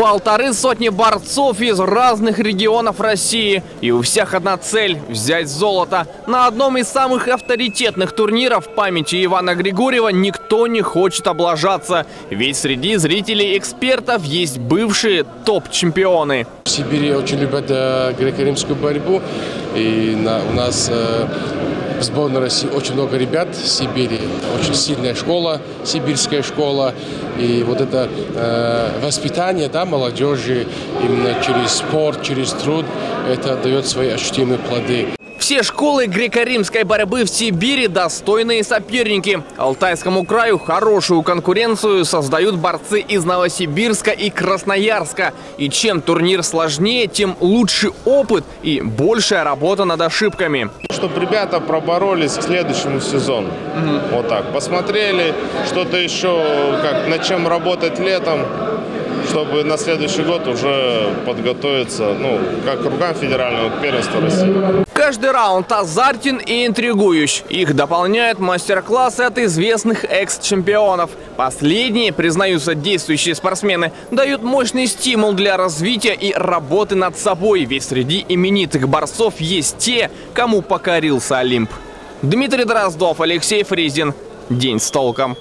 Полторы сотни борцов из разных регионов России. И у всех одна цель – взять золото. На одном из самых авторитетных турниров в памяти Ивана Григорьева никто не хочет облажаться. Ведь среди зрителей-экспертов есть бывшие топ-чемпионы. В Сибири очень любят греко-римскую борьбу. И у нас в сборной России очень много ребят с Сибири, очень сильная школа, сибирская школа. И вот это воспитание молодежи именно через спорт, через труд, это дает свои ощутимые плоды. Все школы греко-римской борьбы в Сибири – достойные соперники. Алтайскому краю хорошую конкуренцию создают борцы из Новосибирска и Красноярска. И чем турнир сложнее, тем лучше опыт и большая работа над ошибками. Чтобы ребята проборолись к следующему сезону. Вот так. Посмотрели, что-то еще, над чем работать летом, чтобы на следующий год уже подготовиться, как к рукам федерального первенства России. Каждый раунд азартен и интригующ. Их дополняют мастер-классы от известных экс-чемпионов. Последние, признаются действующие спортсмены, дают мощный стимул для развития и работы над собой. Ведь среди именитых борцов есть те, кому покорился Олимп. Дмитрий Дроздов, Алексей Фризин. День с толком.